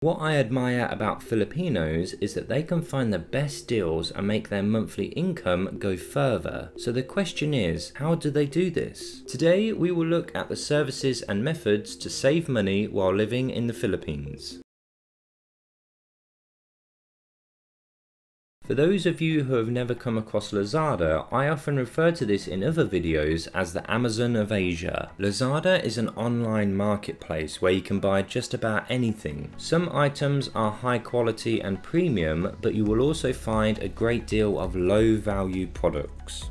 What I admire about Filipinos is that they can find the best deals and make their monthly income go further. So the question is, how do they do this? Today we will look at the services and methods to save money while living in the Philippines. For those of you who have never come across Lazada, I often refer to this in other videos as the Amazon of Asia. Lazada is an online marketplace where you can buy just about anything. Some items are high quality and premium, but you will also find a great deal of low value products.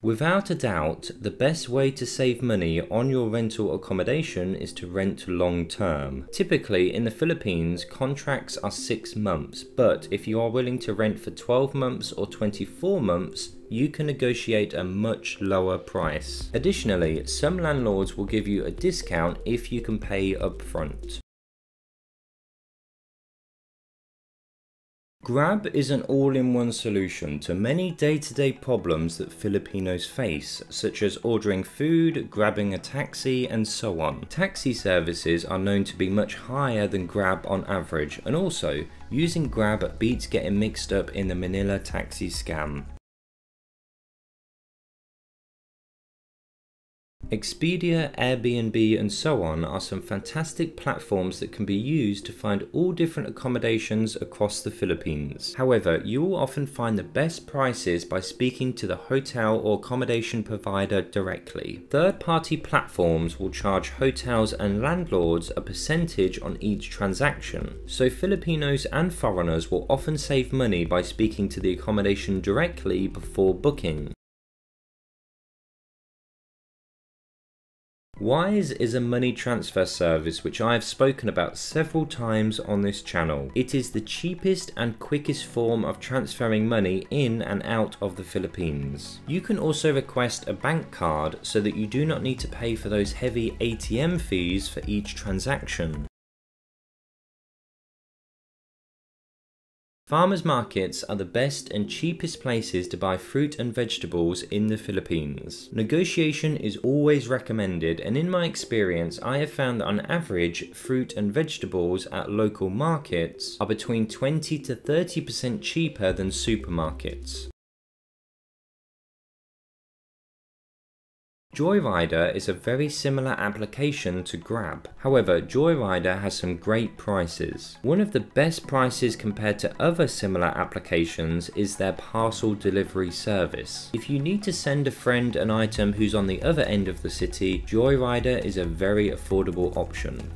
Without a doubt, the best way to save money on your rental accommodation is to rent long term. Typically in the Philippines, contracts are 6 months, but if you are willing to rent for 12 months or 24 months, you can negotiate a much lower price. Additionally, some landlords will give you a discount if you can pay upfront. Grab is an all-in-one solution to many day-to-day problems that Filipinos face, such as ordering food, grabbing a taxi, and so on. Taxi services are known to be much higher than Grab on average, and also, using Grab beats getting mixed up in the Manila taxi scam. Expedia, Airbnb and so on are some fantastic platforms that can be used to find all different accommodations across the Philippines. However, you will often find the best prices by speaking to the hotel or accommodation provider directly. Third-party platforms will charge hotels and landlords a percentage on each transaction. So Filipinos and foreigners will often save money by speaking to the accommodation directly before booking. Wise is a money transfer service which I have spoken about several times on this channel. It is the cheapest and quickest form of transferring money in and out of the Philippines. You can also request a bank card so that you do not need to pay for those heavy ATM fees for each transaction. Farmers markets are the best and cheapest places to buy fruit and vegetables in the Philippines. Negotiation is always recommended, and in my experience I have found that on average fruit and vegetables at local markets are between 20 to 30% cheaper than supermarkets. Joyrider is a very similar application to Grab. However, Joyrider has some great prices. One of the best prices compared to other similar applications is their parcel delivery service. If you need to send a friend an item who's on the other end of the city, Joyrider is a very affordable option.